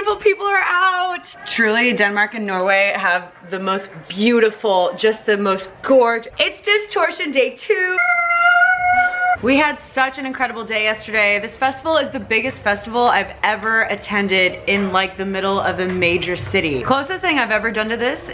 beautiful people are out. Truly, Denmark and Norway have the most beautiful, just the most gorgeous. It's Distortion day 2. We had such an incredible day yesterday. This festival is the biggest festival I've ever attended in like the middle of a major city. Closest thing I've ever done to this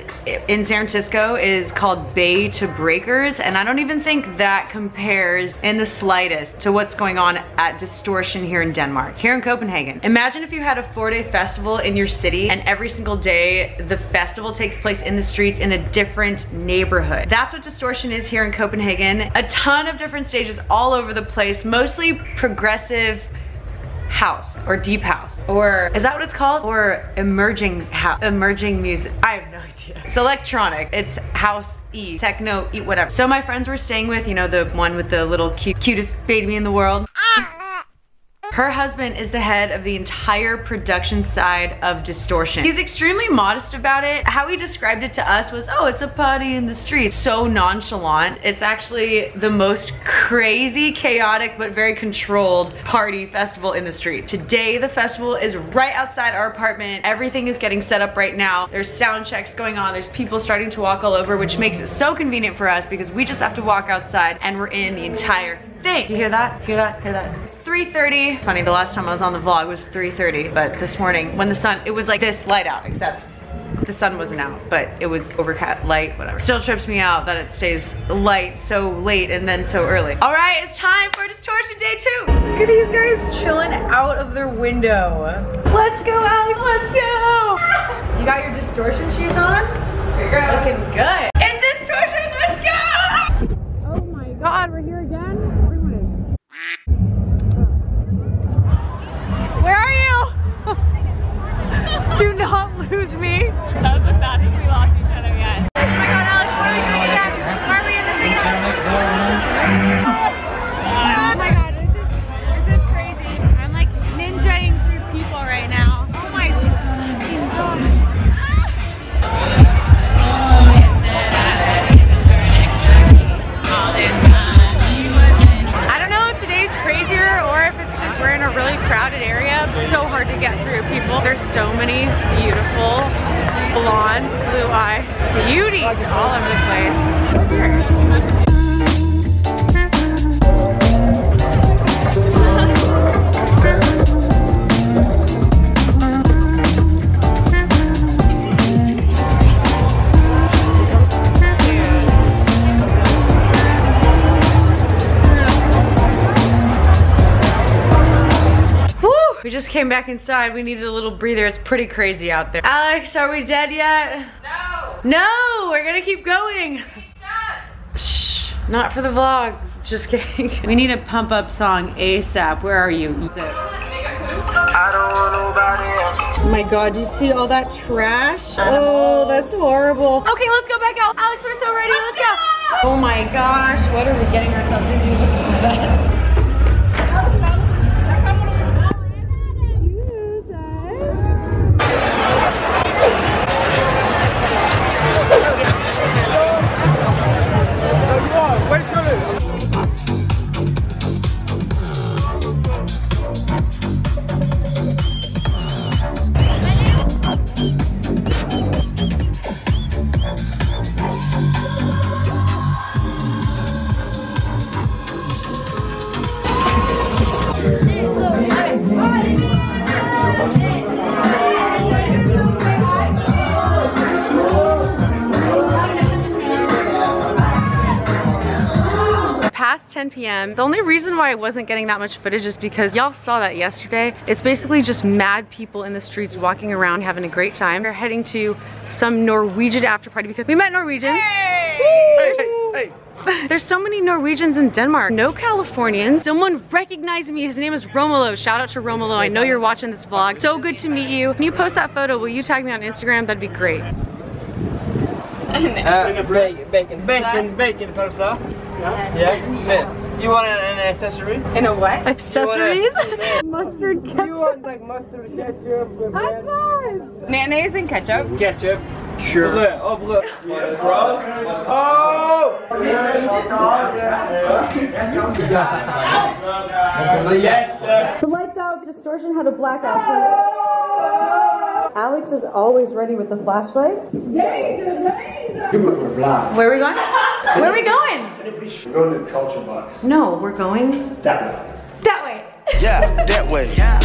in San Francisco is called Bay to Breakers, and I don't even think that compares in the slightest to what's going on at Distortion here in Denmark, here in Copenhagen. Imagine if you had a 4-day festival in your city and every single day the festival takes place in the streets in a different neighborhood. That's what Distortion is here in Copenhagen. A ton of different stages all over the place, mostly progressive house or deep house, or is that what it's called? Or emerging house, emerging music. I have no idea. It's electronic, it's house, e techno, eat whatever. So my friends were staying with, you know, the one with the little cutest baby in the world. Her husband is the head of the entire production side of Distortion. He's extremely modest about it. How he described it to us was, oh, it's a party in the street. So nonchalant. It's actually the most crazy, chaotic, but very controlled party festival in the street. Today, the festival is right outside our apartment. Everything is getting set up right now. There's sound checks going on. There's people starting to walk all over, which makes it so convenient for us because we just have to walk outside and we're in the entire thing. You hear that? Hear that? Hear that? It's 3:30. It's funny, the last time I was on the vlog was 3:30, but this morning when the sun, it was like this light out, except the sun wasn't out, but it was overcast, light, whatever. Still trips me out that it stays light so late and then so early. All right, it's time for Distortion day 2. Look at these guys chilling out of their window. Let's go, Alex, let's go. You got your Distortion shoes on? You're looking good. It's Distortion, let's go. Oh my God, we're here again. Where are you? Do not lose me. That was the fastest we lost each other yet. Oh my God, Alex, what are we doing again? Why are we in the thing? Oh my God, this is crazy. I'm like ninjaing through people right now. Oh my God. We're in a really crowded area, so hard to get through people. There's so many beautiful, blonde, blue-eyed beauties all over the place. We just came back inside. We needed a little breather. It's pretty crazy out there. Alex, are we dead yet? No. No, we're gonna keep going. Shh, not for the vlog. Just kidding. We need a pump up song ASAP. Where are you? I don't want nobody else. Oh my God, do you see all that trash? Oh, that's horrible. Okay, let's go back out. Alex, we're so ready. Let's go. Oh my gosh, what are we getting ourselves into? That? Past 10 p.m. The only reason why I wasn't getting that much footage is because y'all saw that yesterday. It's basically just mad people in the streets walking around having a great time. We're heading to some Norwegian after party because we met Norwegians. Hey! Hey, hey. There's so many Norwegians in Denmark. No Californians. Someone recognized me. His name is Romolo. Shout out to Romolo. I know you're watching this vlog. So good to meet you. When you post that photo, will you tag me on Instagram? That'd be great. Bacon pasta. Yeah. You want an accessory? In a what? Accessories? Mustard ketchup. You want like mustard ketchup? Mayonnaise and ketchup? Ketchup. Sure. Oh, look. Oh! The lights out. Distortion had a blackout. Alex is always ready with the flashlight. Danger! You look like where are we going? Where are we going? We're going to the culture box. No, we're going that way. That way. Yeah, that way. Yeah.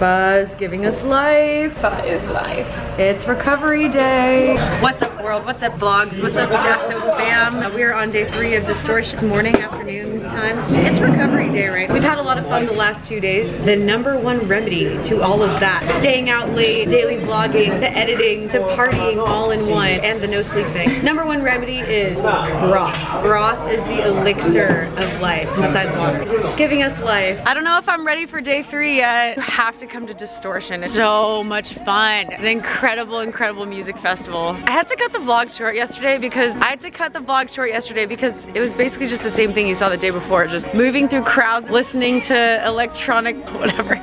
Buzz giving us life. That is life. It's recovery day. What's up world? What's up vlogs? What's up Jackson fam? We're on day 3 of Distortion. It's morning, afternoon time. It's recovery day, right? We've had a lot of fun the last 2 days. The #1 remedy to all of that, staying out late, daily vlogging, to editing, to partying all in one, and the no sleep thing. #1 remedy is broth. Broth is the elixir of life, besides water. It's giving us life. I don't know if I'm ready for day 3 yet. You have to come to Distortion. It's so much fun. It's an incredible music festival. I had to cut the vlog short yesterday because it was basically just the same thing you saw the day before, just moving through crowds, listening to electronic whatever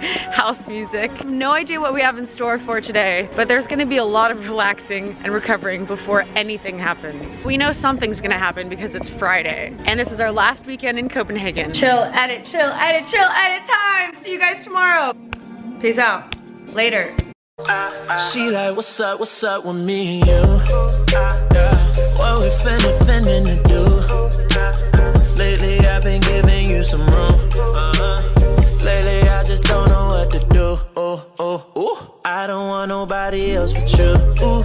house music. I have no idea what we have in store for today, but there's gonna be a lot of relaxing and recovering before anything happens. We know something's gonna happen because it's Friday and this is our last weekend in Copenhagen. Chill edit time. See you guys tomorrow. Peace out. Later. She like, what's up with me and you? What we finna to do? Lately I've been giving you some room. Lately I just don't know what to do. I don't want nobody else but you. Ooh.